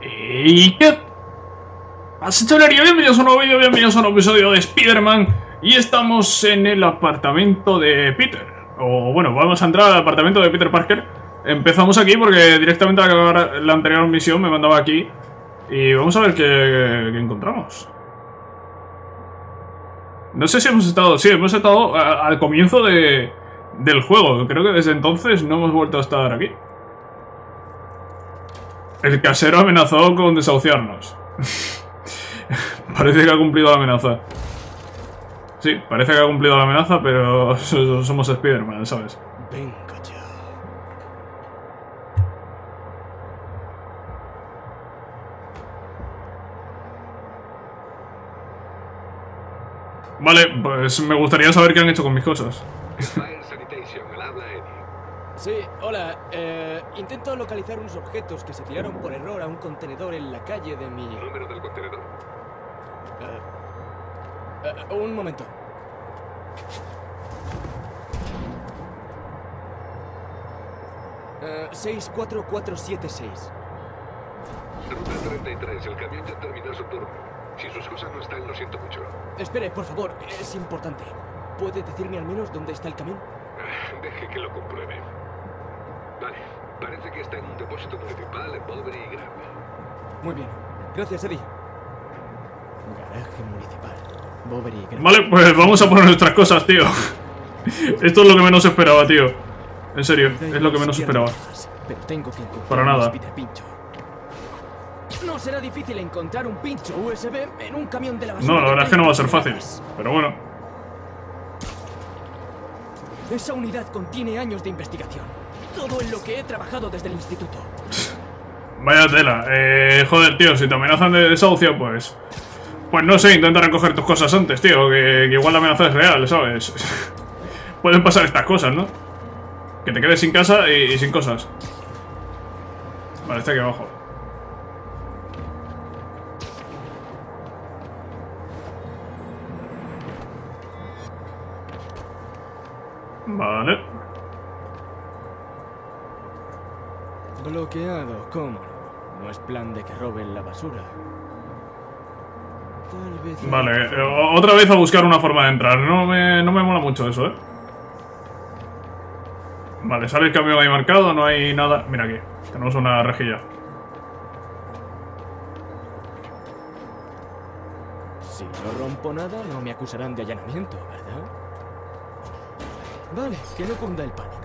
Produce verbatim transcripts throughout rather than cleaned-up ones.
¿Y qué pasa, chavalería? Bienvenidos a un nuevo vídeo, bienvenidos a un nuevo episodio de Spider-Man. Y estamos en el apartamento de Peter. O bueno, vamos a entrar al apartamento de Peter Parker. Empezamos aquí porque directamente al acabar la anterior misión me mandaba aquí. Y vamos a ver qué, qué encontramos. No sé si hemos estado... Sí, hemos estado a, al comienzo de, del juego. Creo que desde entonces no hemos vuelto a estar aquí. El casero amenazó con desahuciarnos. Parece que ha cumplido la amenaza. Sí, parece que ha cumplido la amenaza, pero somos Spider-Man, ¿sabes? Venga ya. Vale, pues me gustaría saber qué han hecho con mis cosas. Flash Thompson, el habla Eddie. Sí, hola. Eh, intento localizar unos objetos que se tiraron por error a un contenedor en la calle de mi... ¿Número del contenedor? Uh, uh, un momento. Uh, seis cuatro cuatro siete seis. Ruta treinta y tres, el camión ya terminó su turno. Si sus cosas no están, lo siento mucho. Espere, por favor, es importante. ¿Puede decirme al menos dónde está el camión? Deje que lo compruebe. Vale, parece que está en un depósito municipal en Boberi y Grande. Muy bien, gracias, Eddie. Garaje municipal, Boberi y Grande. Vale, pues vamos a poner nuestras cosas, tío. Esto es lo que menos esperaba, tío. En serio, es lo que menos esperaba. Pero tengo que encontrar para nada. No será difícil encontrar un pincho U S B en un camión de la basura. No, la verdad es que no va a ser fácil, pero bueno. Esa unidad contiene años de investigación. Todo en lo que he trabajado desde el instituto. Vaya tela. Eh, joder, tío, si te amenazan de desahucio, pues... Pues no sé, intenta recoger tus cosas antes, tío. Que, que igual la amenaza es real, ¿sabes? Pueden pasar estas cosas, ¿no? Que te quedes sin casa y, y sin cosas. Vale, está aquí abajo. Vale. Bloqueado, cómo no. No es plan de que roben la basura. Tal vez... Vale, eh, otra vez a buscar una forma de entrar. No me, no me mola mucho eso, ¿eh? Vale, sale el camión ahí marcado, no hay nada. Mira aquí, tenemos una rejilla. Si no rompo nada, no me acusarán de allanamiento, ¿verdad? Vale, que no cunda el pánico.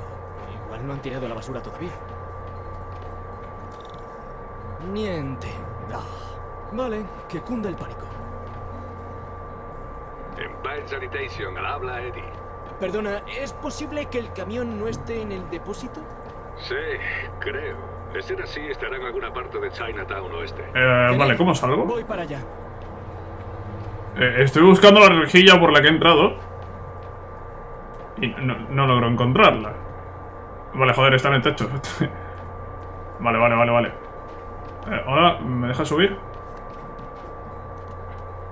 Igual no han tirado la basura todavía. Niente. Ah, vale, que cunda el pánico. En Pied Sanitation, habla Eddie. Perdona, ¿es posible que el camión no esté en el depósito? Sí, creo. De ser así, estará en alguna parte de Chinatown oeste. Eh, vale, ¿cómo salgo? Voy para allá. Eh, estoy buscando la rejilla por la que he entrado. Y no, no logro encontrarla. Vale, joder, está en el techo. Vale, vale, vale, vale. Eh, Hola, ¿me dejas subir?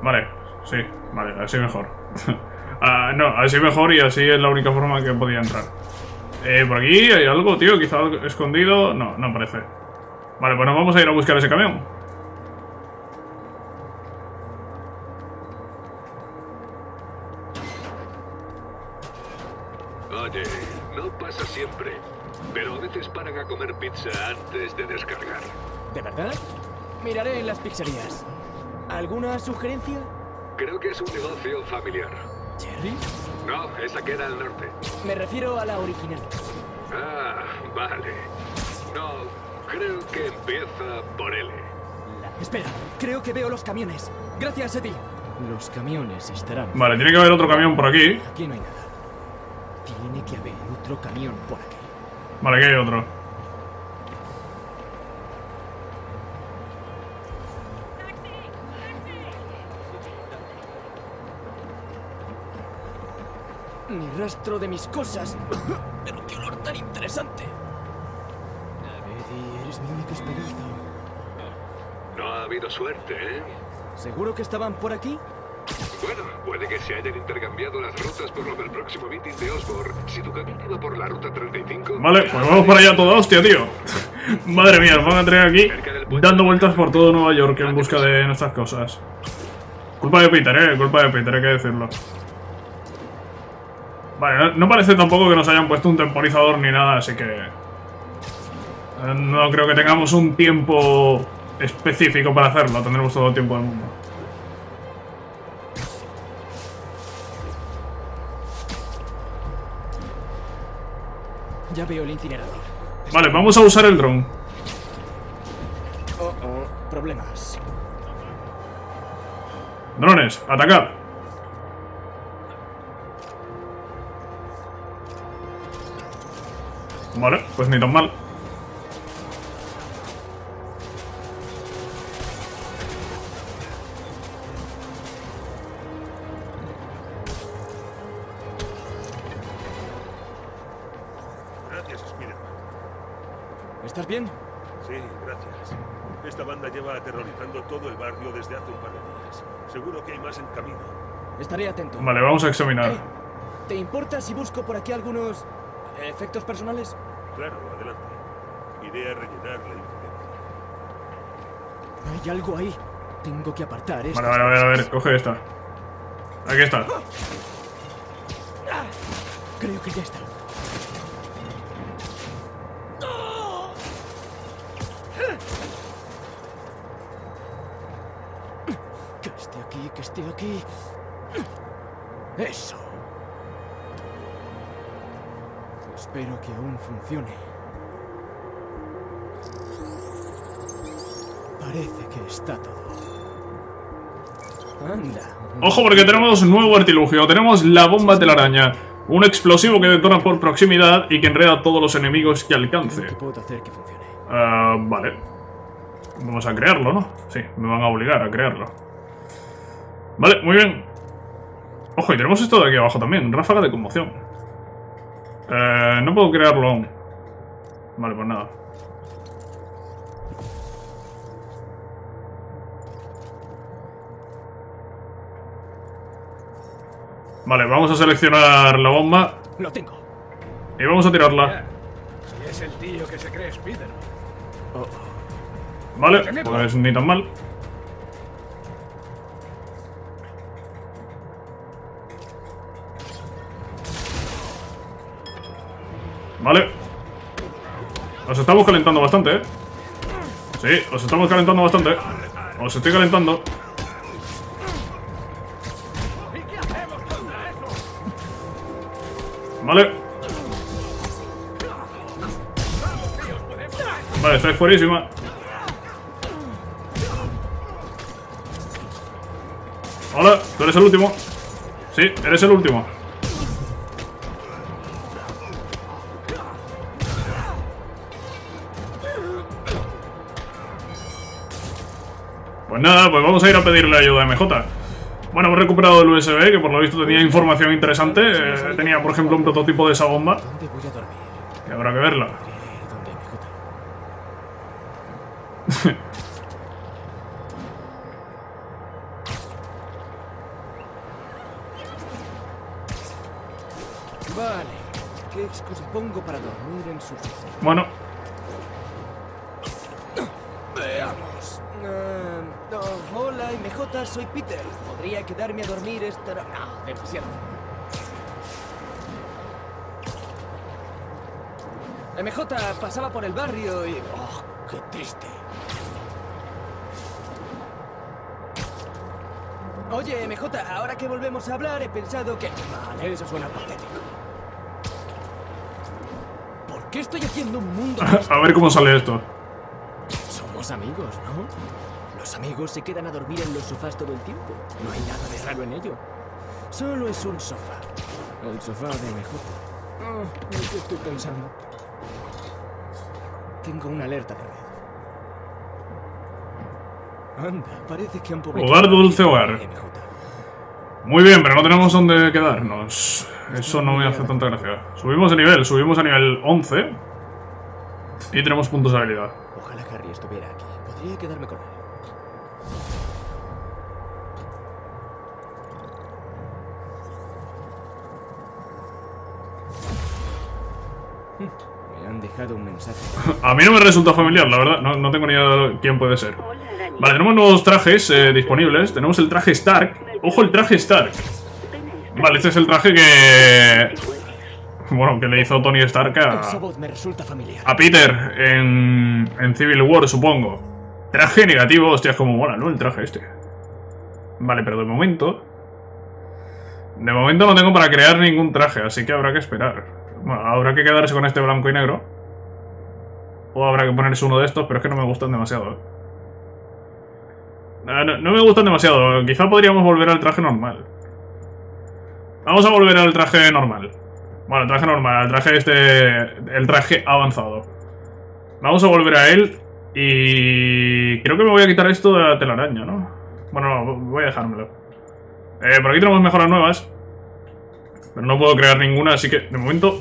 Vale, sí, vale, así mejor. ah, No, así mejor y así es la única forma que podía entrar. Eh, por aquí hay algo, tío, quizá algo escondido. No, no parece. Vale, pues nos vamos a ir a buscar ese camión. Oye, no pasa siempre, pero a veces paran a comer pizza antes de descargar. ¿De verdad? Miraré en las pizzerías. ¿Alguna sugerencia? Creo que es un negocio familiar. ¿Cherry? No, esa queda al norte. Me refiero a la original. Ah, vale. No, creo que empieza por L. La... Espera, creo que veo los camiones. Gracias a ti. Los camiones estarán... Vale, tiene que haber otro camión por aquí. Aquí no hay nada. Tiene que haber otro camión por aquí. Vale, aquí hay otro. Ni rastro de mis cosas. Pero qué olor tan interesante. Eddie, eres mi única esperanza. No ha habido suerte, ¿eh? ¿Seguro que estaban por aquí? Bueno, puede que se hayan intercambiado las rutas por lo del próximo meeting de Osborne. Si tu camión iba por la ruta treinta y cinco... Vale, pues vamos para allá toda hostia, tío. Madre mía, nos van a traer aquí. dando vueltas por todo Nueva York en busca de nuestras cosas. Culpa de Peter, eh, culpa de Peter, hay que decirlo. Vale, no, no parece tampoco que nos hayan puesto un temporizador ni nada, así que... Eh, no creo que tengamos un tiempo específico para hacerlo, tendremos todo el tiempo del mundo. Ya veo el incinerador. Vale, vamos a usar el dron. Oh, oh, problemas. Drones, atacad. Vale, pues ni tan mal. ¿Estás bien? Sí, gracias. Esta banda lleva aterrorizando todo el barrio desde hace un par de días. Seguro que hay más en camino. Estaré atento. Vale, vamos a examinar. Eh, ¿Te importa si busco por aquí algunos efectos personales? Claro, adelante. Iré a rellenar la incidencia. Hay algo ahí. Tengo que apartar esto. Vale, vale, a ver, a ver, coge esta. Aquí está. Creo que ya está. Que esté aquí. Eso. Espero que aún funcione. Parece que está todo. Anda. Ojo, porque tenemos un nuevo artilugio. Tenemos la bomba telaraña. Un explosivo que detona por proximidad y que enreda a todos los enemigos que alcance. ¿Qué puedo hacer que funcione? Uh, vale. Vamos a crearlo, ¿no? Sí, me van a obligar a crearlo. Vale, muy bien. Ojo, y tenemos esto de aquí abajo también. Ráfaga de conmoción. Eh, no puedo crearlo aún. Vale, pues nada. Vale, vamos a seleccionar la bomba. Lo tengo. Y vamos a tirarla. Si es el tío que se cree Spider-Man. Vale, pues ni tan mal. Vale. Os estamos calentando bastante, ¿eh? Sí, os estamos calentando bastante. Os estoy calentando. Vale. Vale, estáis fuerísima. Hola, tú eres el último. Sí, eres el último. Pues nada, pues vamos a ir a pedirle ayuda a M J. Bueno, hemos recuperado el U S B, que por lo visto tenía información interesante. Eh, tenía, por ejemplo, un prototipo de esa bomba. Que habrá que verla. Vale, ¿qué excusa pongo para dormir en su casa? Bueno. Veamos. Uh, no, hola M J, soy Peter. Podría quedarme a dormir esta noche. No, demasiado. M J pasaba por el barrio y... ¡Oh, qué triste! Oye, M J, ahora que volvemos a hablar he pensado que... Vale, eso suena patético. ¿Por qué estoy haciendo un mundo... A ver cómo sale esto. Amigos, ¿no? Los amigos se quedan a dormir en los sofás todo el tiempo. No hay nada de raro en ello. Solo es un sofá. El sofá de M J. Oh, ¿en qué estoy pensando? Tengo una alerta de red. Anda, parece que han publicado... Hogar, dulce hogar. Muy bien, pero no tenemos dónde quedarnos. Eso no me hace tanta gracia. Subimos de nivel, subimos a nivel once. Y tenemos puntos de habilidad. Ojalá Harry estuviera aquí. Podría quedarme con él. Me han dejado. dejado un mensaje. A mí no me resulta familiar, la verdad. No, no tengo ni idea quién puede ser. Vale, tenemos nuevos trajes eh, disponibles. Tenemos el traje Stark. Ojo, el traje Stark. Vale, este es el traje que... Bueno, que le hizo Tony Stark a... a Peter en... en Civil War, supongo. Traje negativo, hostia, es como mola, ¿no? El traje este. Vale, pero de momento... De momento no tengo para crear ningún traje, así que habrá que esperar. Bueno, habrá que quedarse con este blanco y negro. O habrá que ponerse uno de estos, pero es que no me gustan demasiado. No, no, no me gustan demasiado. Quizá podríamos volver al traje normal. Vamos a volver al traje normal. Bueno, el traje normal, el traje este... El traje avanzado. Vamos a volver a él. Y... Creo que me voy a quitar esto de la telaraña, ¿no? Bueno, no, voy a dejármelo. Eh, por aquí tenemos mejoras nuevas. Pero no puedo crear ninguna, así que de momento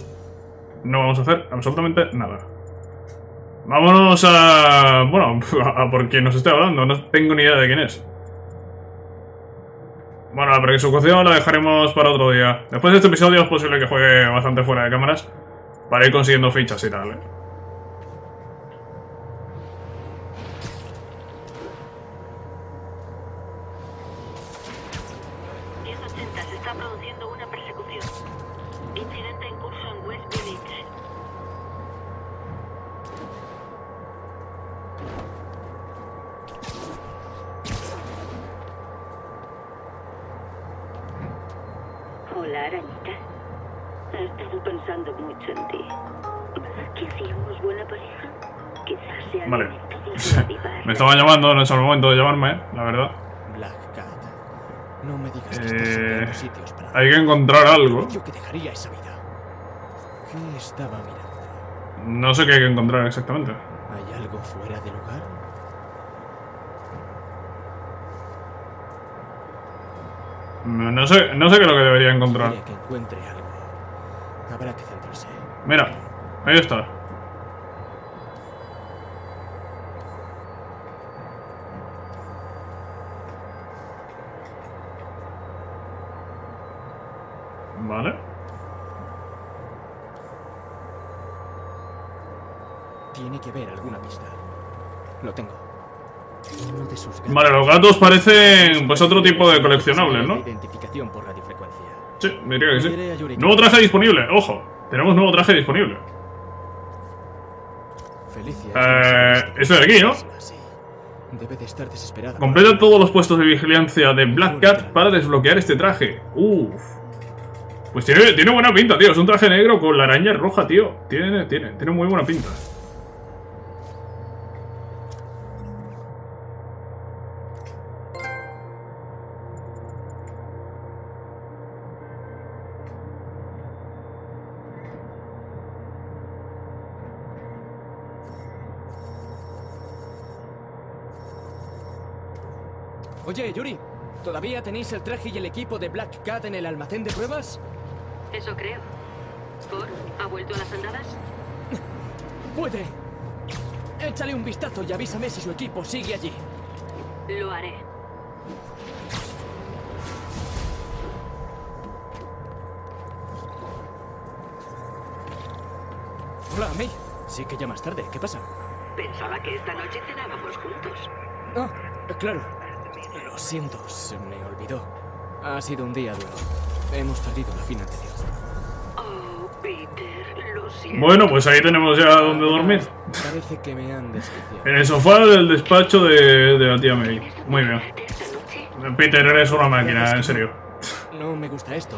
no vamos a hacer absolutamente nada. Vámonos a... Bueno, a por quien nos esté hablando. No tengo ni idea de quién es. Bueno, la persecución la dejaremos para otro día. Después de este episodio es posible que juegue bastante fuera de cámaras para ir consiguiendo fichas y tal, ¿eh? Vale. Me estaban llamando, no es el momento de llamarme, la verdad. Black Cat. No me digas que estás en los sitios para... Hay que encontrar algo. No sé qué hay que encontrar exactamente. ¿Hay algo fuera de lugar? No, no sé, no sé qué es lo que debería encontrar. Que encuentre algo. Habrá que centrarse. Mira, ahí está. Vale. Tiene que haber alguna pista. Lo tengo. Uno de sus gatos. Vale, los gatos parecen pues otro tipo de coleccionables, ¿no? Identificación por radiofrecuencia. Sí, diría que sí. Nuevo traje disponible, ojo. Tenemos nuevo traje disponible. Felicia. Eh, esto de aquí, ¿no? Debe de estar desesperada. Completa todos los puestos de vigilancia de Black Cat para desbloquear este traje. Uff. Pues tiene, tiene buena pinta, tío. Es un traje negro con la araña roja, tío. Tiene, tiene, tiene muy buena pinta. Oye, Yuri, ¿todavía tenéis el traje y el equipo de Black Cat en el almacén de pruebas? Eso creo. ¿Por? ¿Ha vuelto a las andadas? ¡Puede! Échale un vistazo y avísame si su equipo sigue allí. Lo haré. Hola, May. Sí que ya más tarde. ¿Qué pasa? Pensaba que esta noche cenábamos juntos. Ah, claro. Lo siento, se me olvidó. Ha sido un día duro. Hemos perdido la financiación. Oh, Peter, lo siento. Bueno, pues ahí tenemos ya donde dormir. Parece que me han despreciado. En el sofá del despacho de, de la tía May. Muy bien. Peter, eres una máquina, en serio. No me gusta esto.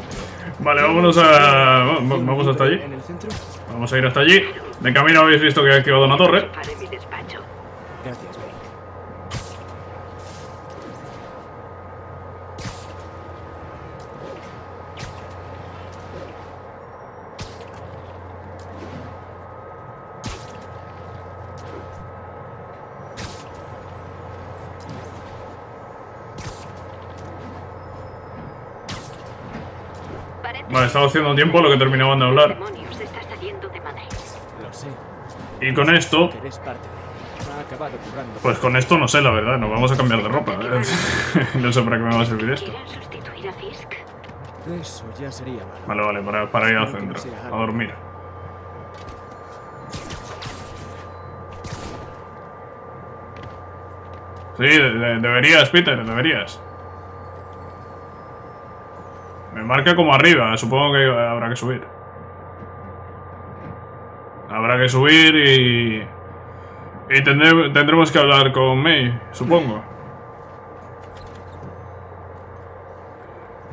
Vale, vámonos a... Vamos hasta allí. Vamos a ir hasta allí. De camino habéis visto que he activado una torre. Gracias, May. Vale, estaba haciendo tiempo lo que terminaban de hablar. Y con esto... Pues con esto no sé, la verdad. Nos vamos a cambiar de ropa. No sé para qué me va a servir esto. Vale, vale, para, para ir al centro. A dormir. Sí, de deberías, Peter, deberías. Me marca como arriba, supongo que habrá que subir. Habrá que subir y... Y tendré tendremos que hablar con May, supongo.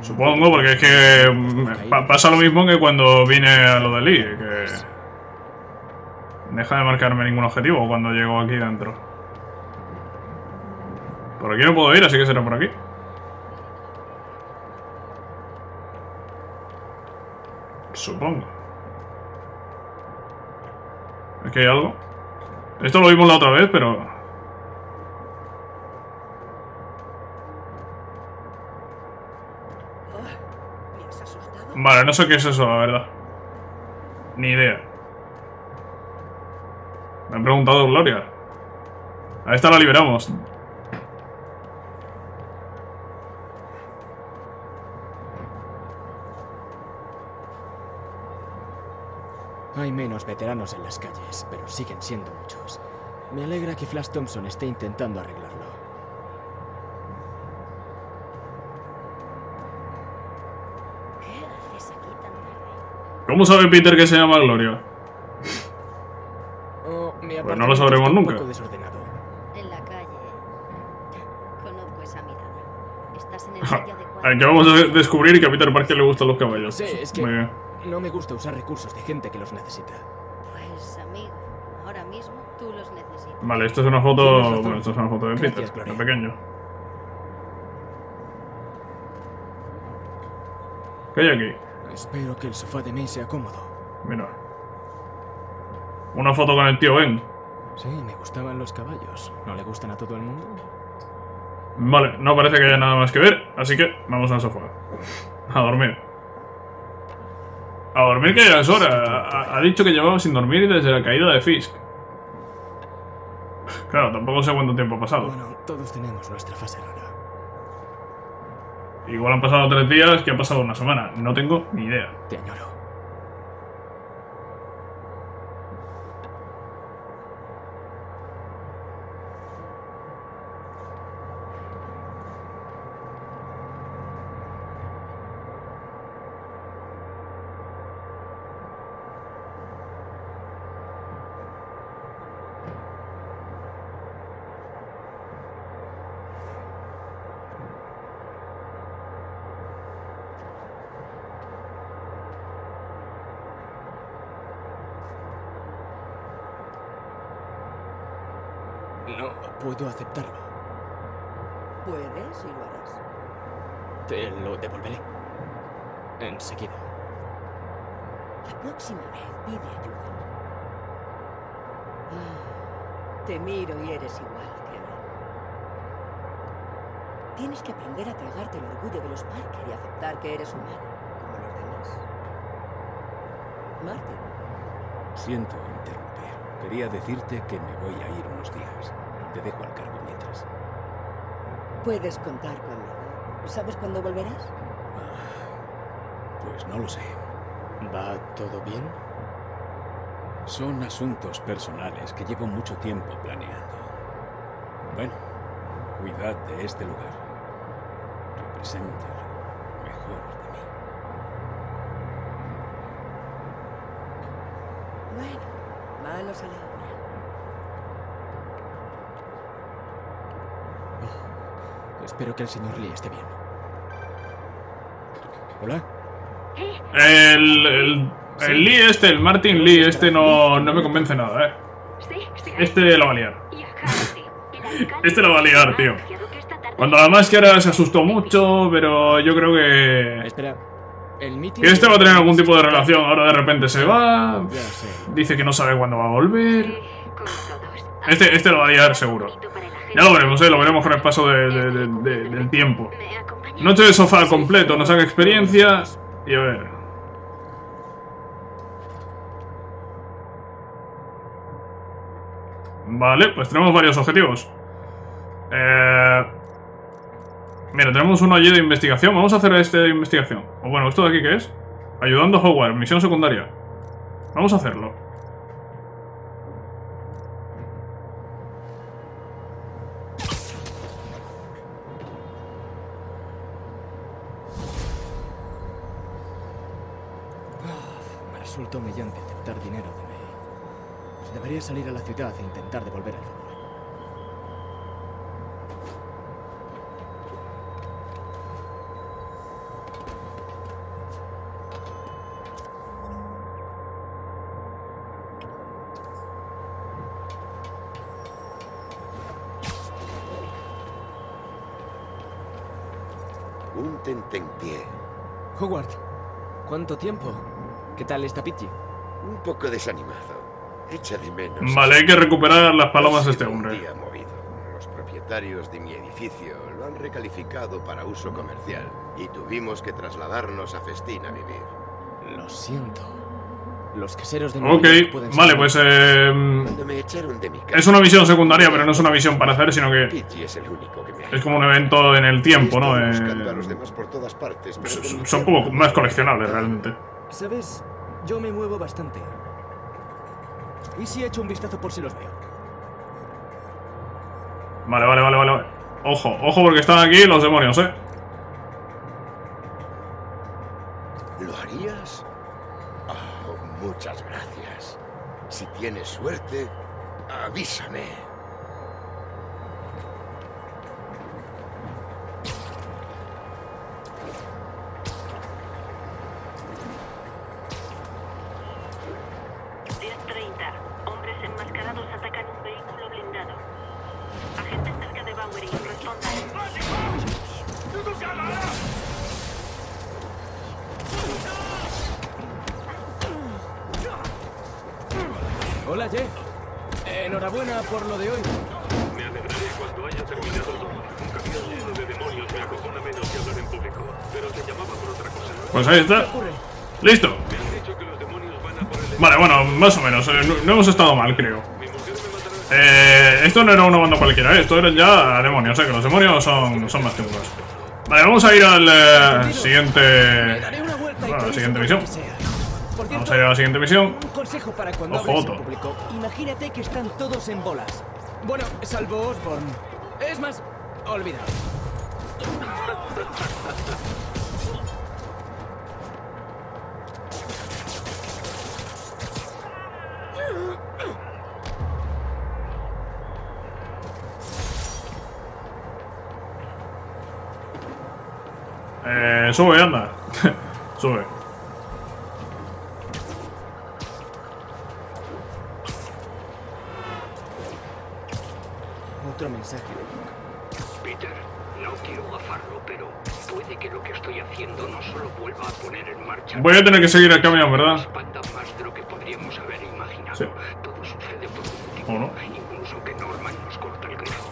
Supongo, porque es que pa pasa lo mismo que cuando vine a lo de Lee, que... Deja de marcarme ningún objetivo cuando llego aquí dentro. Por aquí no puedo ir, así que será por aquí. Supongo. ¿Aquí hay algo? Esto lo vimos la otra vez, pero... Vale, no sé qué es eso, la verdad. Ni idea. Me han preguntado Gloria. A esta la liberamos. Hay menos veteranos en las calles, pero siguen siendo muchos. Me alegra que Flash Thompson esté intentando arreglarlo. ¿Qué haces aquí tan tarde? ¿Cómo sabe Peter que se llama Gloria? Oh, pues no lo sabremos nunca. En la calle. Conozco esa mirada. Estás en el sitio adecuado. Aquí vamos a descubrir que a Peter Parker le gustan los caballos. Sí, es que... Muy bien. No me gusta usar recursos de gente que los necesita. Pues, amigo, ahora mismo tú los necesitas. Vale, esto es una foto... Bueno, esto es una foto de Peter, que es pequeño. ¿Qué hay aquí? Espero que el sofá de May sea cómodo. Mira. Una foto con el tío Ben. Sí, me gustaban los caballos. ¿No le gustan a todo el mundo? Vale, no parece que haya nada más que ver, así que vamos al sofá. A dormir. A dormir, que ya es hora. Ha dicho que llevaba sin dormir desde la caída de Fisk. Claro, tampoco sé cuánto tiempo ha pasado. Bueno, todos tenemos nuestra fase rara. Igual han pasado tres días, que ha pasado una semana. No tengo ni idea. Te añoro. No puedo aceptarlo. Puedes y lo harás. Te lo devolveré. Enseguida. La próxima vez pide ayuda. Ah, te miro y eres igual que él. Tienes que aprender a tragarte el orgullo de los Parker y aceptar que eres humano, como los demás. Martin. Siento interrumpir. Quería decirte que me voy a ir unos días. Te dejo al cargo mientras. Puedes contar conmigo. ¿Sabes cuándo volverás? Ah, pues no lo sé. ¿Va todo bien? Son asuntos personales que llevo mucho tiempo planeando. Bueno, cuidad de este lugar. Representa lo mejor. Manos a la obra. Espero que el señor Lee esté bien. ¿Hola? El, el, el Lee este, el Martin Lee este no, no me convence nada, eh. Este lo va a liar. Este lo va a liar, tío. Cuando la máscara se asustó mucho, pero yo creo que... Espera. Que este va a tener algún tipo de relación. Ahora de repente se va. Dice que no sabe cuándo va a volver. Este, este lo va a liar seguro. Ya lo veremos, ¿eh? Lo veremos con el paso de, de, de, de, del tiempo. Noche de sofá completo, nos saca experiencia. Y a ver. Vale, pues tenemos varios objetivos. Eh... Mira, tenemos uno allí de investigación. Vamos a hacer este de investigación. O bueno, ¿esto de aquí qué es? Ayudando a Howard, misión secundaria. Vamos a hacerlo. Resulta humillante aceptar dinero de May. Debería salir a la ciudad e intentar devolver el favor. Un tentempié. Howard, ¿cuánto tiempo? ¿Qué tal está Pichi? Un poco desanimado. Echa de menos. Vale, hay que recuperar las palomas de este hombre. Un día movido. Los propietarios de mi edificio lo han recalificado para uso comercial y tuvimos que trasladarnos a Festín a vivir. Lo siento. Los caseros de mi edificio pueden ser... Ok, vale, pues eh... Cuando me echaron de mi casa, es una misión secundaria, pero no es una misión para hacer, sino que... Es, el único que me es como un evento en el tiempo, ¿no? Eh... A los demás por todas partes, pero son, son como más coleccionables, realmente. ¿Sabes? Yo me muevo bastante. ¿Y si echo un vistazo por si los veo? Vale, vale, vale, vale. Ojo, ojo porque están aquí los demonios, ¿eh? ¿Lo harías? Oh, muchas gracias. Si tienes suerte, avísame. Pues ahí está. ¡Listo! Vale, bueno, más o menos. No, no hemos estado mal, creo. Eh, esto no era una banda cualquiera, ¿eh? Esto eran ya demonios, ¿eh? Que los demonios son, son más chungos. Vale, vamos a ir al eh, siguiente... Bueno, a la siguiente misión. Vamos a ir a la siguiente misión. Ojo, otro. Imagínate que están todos en bolas. Bueno, salvo Osborne. Es más, olvidado. Eh, sube, anda. Sube. Otro mensaje. Peter, no quiero gafarlo, pero puede que lo que estoy haciendo no solo vuelva a poner en marcha. Voy a tener que seguir el camión, ¿verdad? Espanta más de lo que podríamos haber imaginado. Sí. Todo sucede por un tipo, ¿o no? Incluso que Norman nos corta el grifo.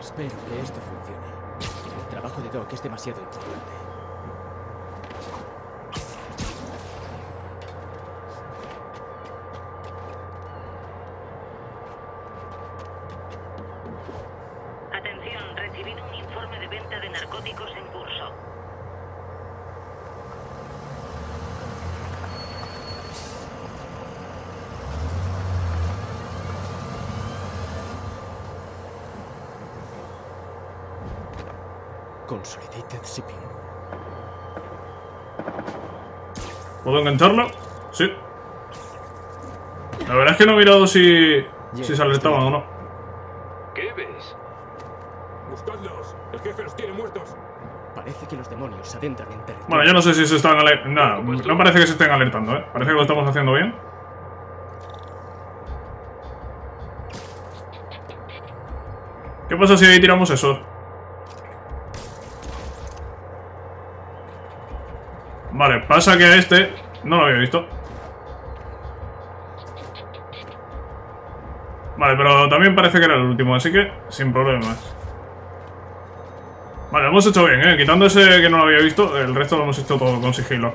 Espero que esto funcione. El trabajo de Doc es demasiado importante. Consolidated Shipping. ¿Puedo engancharlo? Sí. La verdad es que no he mirado si, si se alertaban o no. ¿Qué ves? Buscadlos. El jefe los tiene muertos. Parece que los demonios se adentran en territorio. Bueno, yo no sé si se están alertando. Nada, no parece que se estén alertando, ¿eh? Parece que lo estamos haciendo bien. ¿Qué pasa si ahí tiramos eso? Vale, pasa que a este no lo había visto. Vale, pero también parece que era el último, así que sin problemas. Vale, lo hemos hecho bien, ¿eh? Quitando ese que no lo había visto, el resto lo hemos hecho todo con sigilo.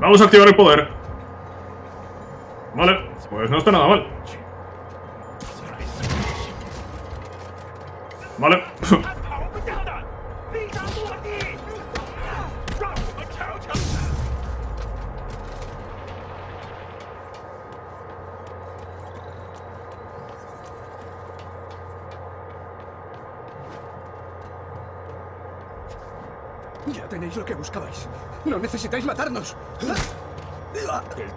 Vamos a activar el poder. Vale, pues no está nada mal. Vale. Ya tenéis lo que buscabais. No necesitáis matarnos. El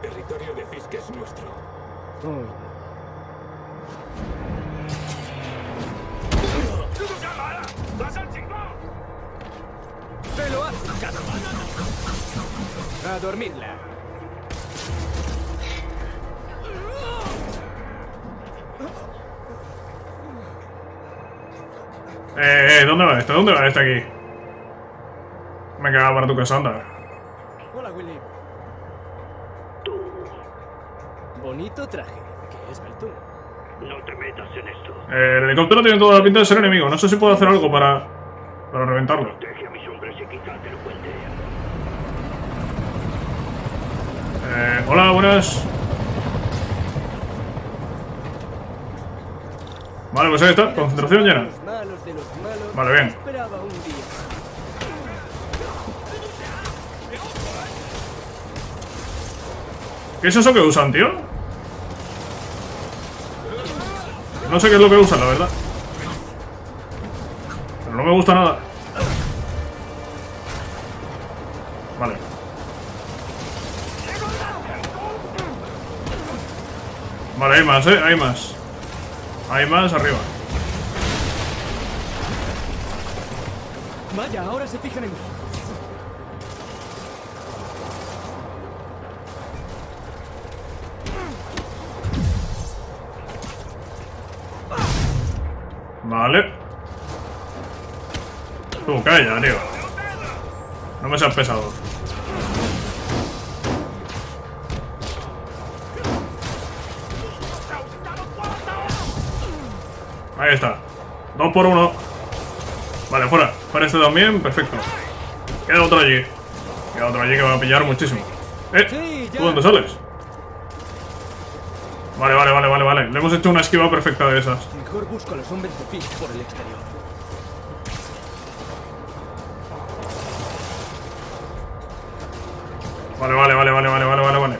territorio de Fisk es nuestro. Oh. ¡Te lo has sacado! ¡A dormirla! Eh, eh, ¿dónde va esto? ¿Dónde va este aquí? Me cagaba para tu casa, anda. Hola, Willy. Bonito traje, que es Bertú. No te metas en esto. Eh, el helicóptero tiene toda la pinta de ser enemigo. No sé si puedo hacer algo para... para reventarlo. Eh, hola, buenas. Vale, pues ahí está. Concentración llena. Vale, bien. ¿Qué es eso que usan, tío? No sé qué es lo que usan, la verdad. Pero no me gusta nada. Vale. Vale, hay más, eh, hay más. Hay más arriba. Vaya, ahora se fijan en mí. Vale. Tú, calla, tío. No me seas pesado. Ahí está. Dos por uno. Vale, fuera. Fuera este también. Perfecto. Queda otro allí. Queda otro allí que va a pillar muchísimo. Eh, ¿tú dónde sales? Vale, vale, vale, vale, vale. Le hemos hecho una esquiva perfecta de esas. Mejor busco a los hombres de Fisk por el exterior. Vale, vale, vale, vale, vale, vale, vale, vale.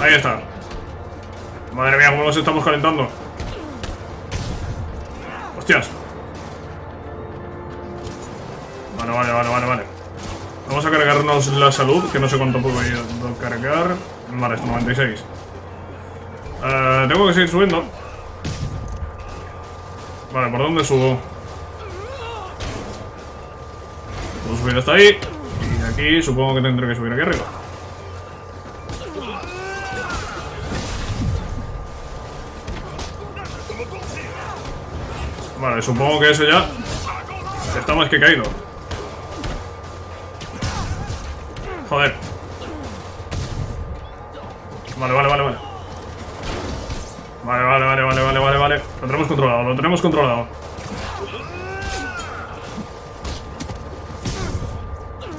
Ahí está. Madre mía, cómo nos estamos calentando. Hostias. Vale, vale, vale, vale, vale. Vamos a cargarnos la salud, que no sé cuánto puedo ir a cargar. Vale, es noventa y seis. Uh, tengo que seguir subiendo. Vale, ¿por dónde subo? Puedo subir hasta ahí. Y aquí supongo que tendré que subir aquí arriba. Vale, supongo que eso ya está más que caído. Joder. Vale, vale, vale, vale. Vale, vale, vale, vale, vale, vale, vale. Lo tenemos controlado, lo tenemos controlado.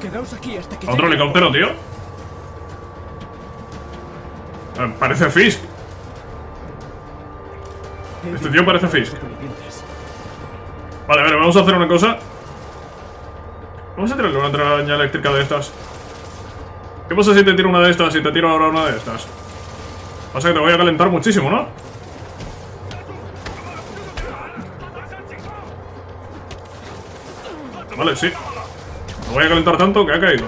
Quedaos aquí hasta que... ¿Otro helicóptero, tío? Eh, parece Fisk. Este tío parece Fisk. Vale, vale, vamos a hacer una cosa. Vamos a tirarle una traña eléctrica de estas. ¿Qué pasa si te tiro una de estas y te tiro ahora una de estas? Pasa que te voy a calentar muchísimo, ¿no? Vale, sí. Me voy a calentar tanto que ha caído.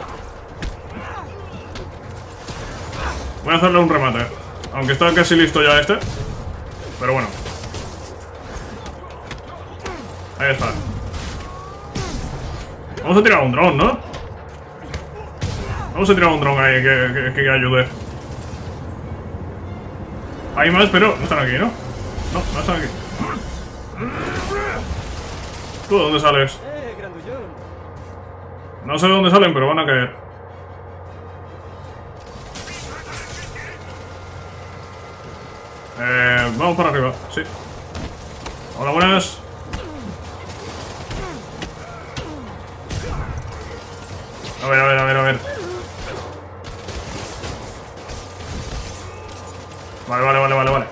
Voy a hacerle un remate. Aunque está casi listo ya este. Pero bueno. Ahí está. Vamos a tirar un dron, ¿no? Vamos a tirar un dron ahí que, que, que ayude. Hay más, pero no están aquí, ¿no? No, no están aquí. ¿Tú de dónde sales? No sé de dónde salen, pero van a caer. Eh, vamos para arriba, sí. Hola, buenas. A ver, a ver, a ver, a ver. Vale, vale, vale, vale, vale.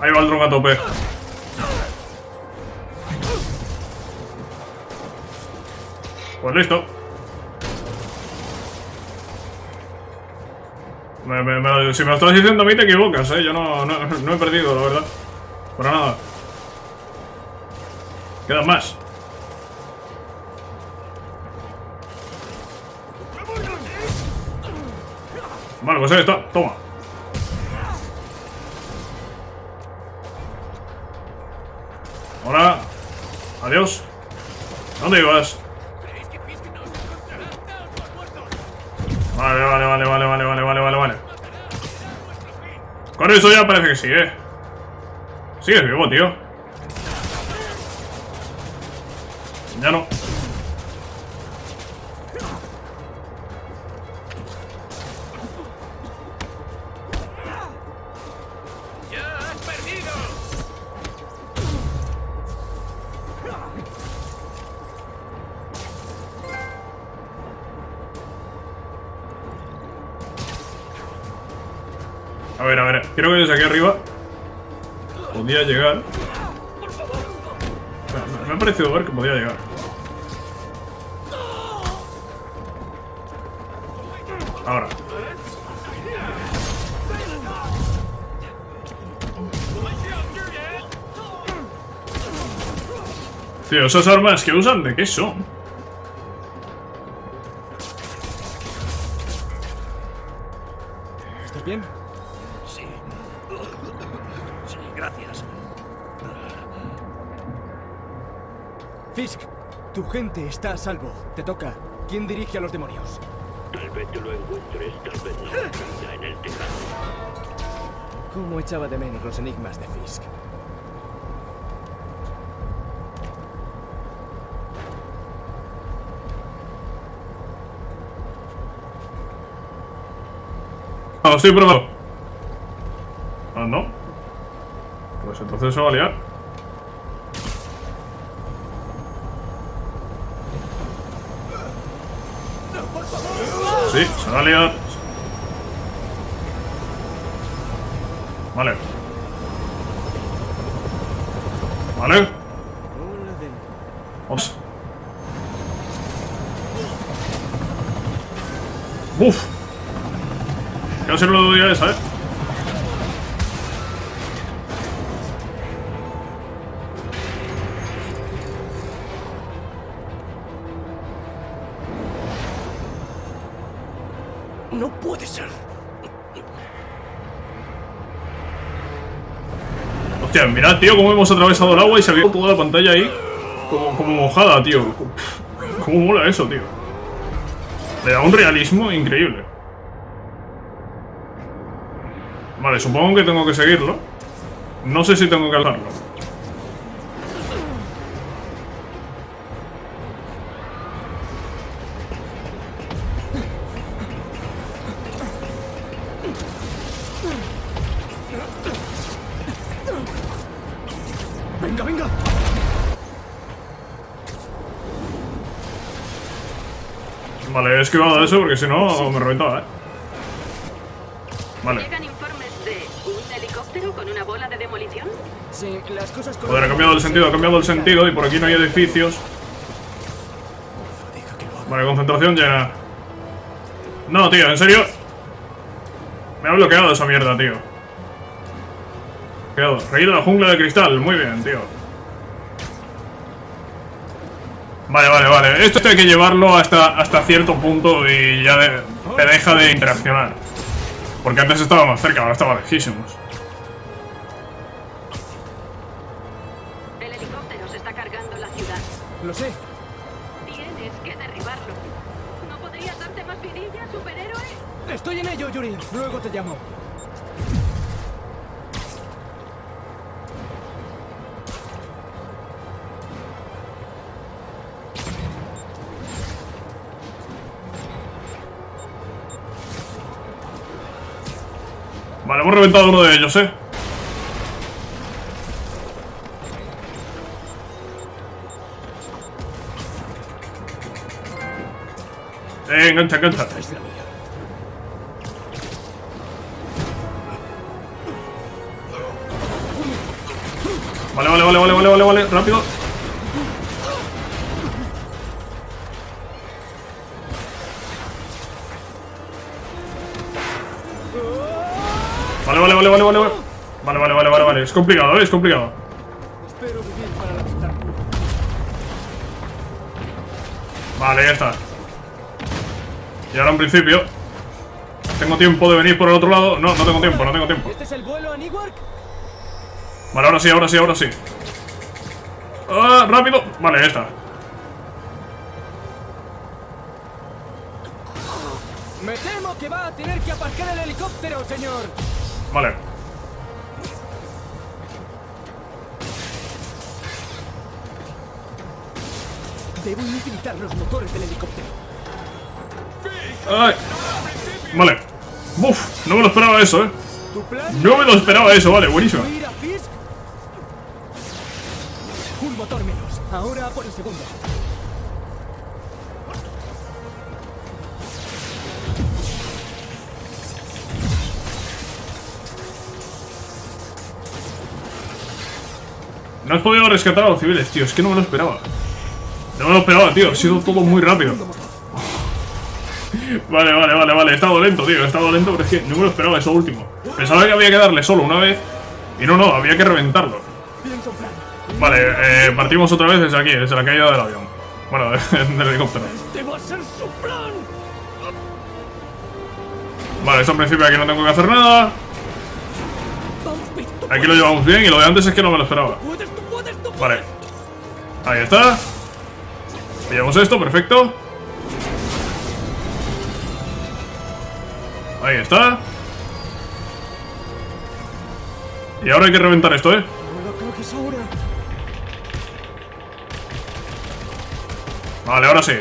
Ahí va el dron a tope. Pues listo. Me, me, me, si me lo estás diciendo a mí te equivocas, eh. Yo no, no, no he perdido, la verdad. Para nada. Quedan más. Vale, pues ahí está. Toma. Ahora. Adiós. ¿A dónde ibas? Vale, vale, vale, vale, vale, vale, vale, vale, vale. Con eso ya parece que sí, eh. Sigues vivo, tío. Ya no. Ya has perdido. A ver, a ver. Creo que desde aquí arriba podía llegar. Me, me ha parecido ver que podía llegar. Ahora. Tío, esas armas que usan, ¿de qué son? ¿Estás bien? Sí. Sí, gracias. Fisk, tu gente está a salvo. Te toca. ¿Quién dirige a los demonios? Tal vez te lo encuentres, tal vez no, en el tejado. ¿Cómo echaba de menos los enigmas de Fisk? Ah, lo estoy probando. Ah, no. Pues entonces se va a liar. Sí, se va a liar. Vale. Vale. Vamos. Uf. Casi no lo doy a esa, eh. No puede ser. Hostia, mirad, tío, cómo hemos atravesado el agua y se ha abierto toda la pantalla ahí. Como, como mojada, tío. Cómo mola eso, tío. Le da un realismo increíble. Vale, supongo que tengo que seguirlo. No sé si tengo que alzarlo. Vale, he esquivado de eso porque si no me reventaba, eh. Vale. ¿Llegan informes de un helicóptero con una bola de demolición? Sí, las cosas. Joder, ha cambiado el sentido, ha cambiado el sentido y por aquí no hay edificios. Vale, concentración llena. No, tío, ¿en serio? Me ha bloqueado esa mierda, tío. Bloqueado. Reír a la jungla de cristal, muy bien, tío. Vale, vale, vale. Esto hay que llevarlo hasta, hasta cierto punto y ya de, te deja de interaccionar. Porque antes estaba más cerca, ahora estaba lejísimos. El helicóptero se está cargando la ciudad. Lo sé. Tienes que derribarlo. ¿No podrías darte más vidilla, superhéroe? Estoy en ello, Yuri. Luego te llamo. Vale, hemos reventado uno de ellos, eh. Eh, engancha, engancha. Vale, vale, vale, vale, vale, vale, vale, rápido. Vale, vale, vale, vale, vale, vale, vale, vale, vale, vale, es complicado, ¿eh? Es complicado. Espero vivir para la Vale, ya está. Y ahora en principio tengo tiempo de venir por el otro lado. No, no tengo tiempo, no tengo tiempo. ¿Este es el vuelo a Newark? Vale, ahora sí, ahora sí, ahora sí. ¡Ah, rápido! Vale, ya está. Me temo que va a tener que aparcar el helicóptero, señor. Vale. Debo inhabilitar los motores del helicóptero. Ay. Vale. Uf, no me lo esperaba eso, eh. No me lo esperaba eso, vale, buenísimo. Un motor menos. Ahora por el segundo. No has podido rescatar a los civiles, tío. Es que no me lo esperaba. No me lo esperaba, tío. Ha sido todo muy rápido. Vale, vale, vale, vale. He estado lento, tío. He estado lento, pero es que no me lo esperaba eso último. Pensaba que había que darle solo una vez. Y no, no. Había que reventarlo. Vale, eh, partimos otra vez desde aquí, desde la caída del avión. Bueno, del helicóptero. Vale, esto en principio aquí no tengo que hacer nada. Aquí lo llevamos bien y lo de antes es que no me lo esperaba. Vale. Ahí está. Pillamos esto, perfecto. Ahí está. Y ahora hay que reventar esto, eh. Vale, ahora sí.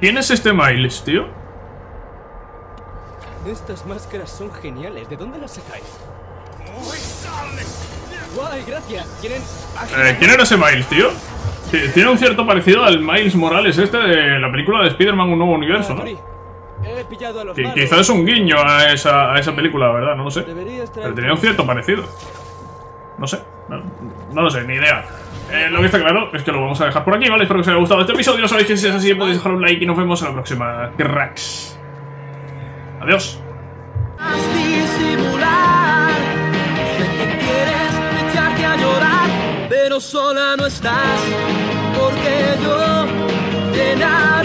¿Quién es este Miles, tío? Estas máscaras son geniales. ¿De dónde las sacáis? Guay, gracias. Eh, ¿Quién era ese Miles, tío? Tiene un cierto parecido al Miles Morales este de la película de Spider-Man Un Nuevo Universo, ¿no? Qu quizás es un guiño a esa, a esa película, ¿verdad? No lo sé. Pero tenía un cierto parecido. No sé. No, no lo sé, ni idea. Eh, lo que está claro es que lo vamos a dejar por aquí, ¿vale? Espero que os haya gustado este episodio. No sabéis que si es así podéis dejar un like y nos vemos en la próxima, cracks. Adiós. Disimular, sé que quieres echarte a llorar, pero sola no estás, porque yo te nada.